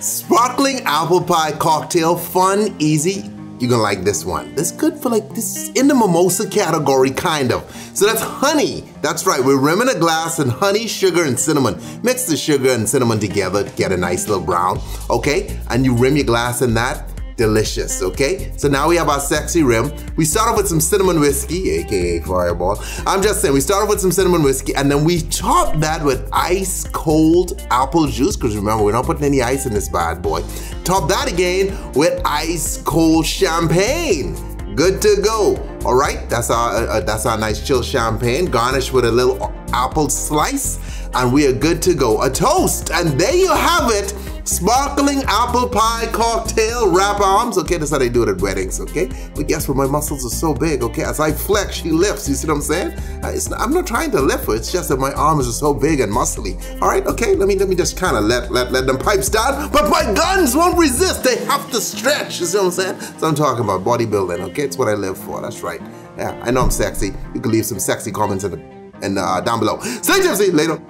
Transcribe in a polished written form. Sparkling apple pie cocktail, fun, easy. You're gonna like this one. It's good for like this in the mimosa category, kind of. So that's honey. That's right, we're rimming a glass and honey, sugar, and cinnamon. Mix the sugar and cinnamon together to get a nice little brown, okay? And you rim your glass in that. Delicious, okay? So now we have our sexy rim. We start off with some cinnamon whiskey, AKA Fireball. I'm just saying, we start off with some cinnamon whiskey and then we top that with ice cold apple juice, because remember, we're not putting any ice in this bad boy. Top that again with ice cold champagne. Good to go, all right? That's our nice chill champagne, garnished with a little apple slice, and we are good to go. A toast, and there you have it. Sparkling apple pie cocktail, wrap arms. Okay, that's how they do it at weddings, okay? But guess what, my muscles are so big, okay? As I flex, she lifts, you see what I'm saying? I'm not trying to lift her, it's just that my arms are so big and muscly. All right, okay, let me just kind of let them pipes down, but my guns won't resist, they have to stretch, you see what I'm saying? So I'm talking about bodybuilding, okay? It's what I live for, that's right. Yeah, I know I'm sexy. You can leave some sexy comments in down below. Stay tipsy, later.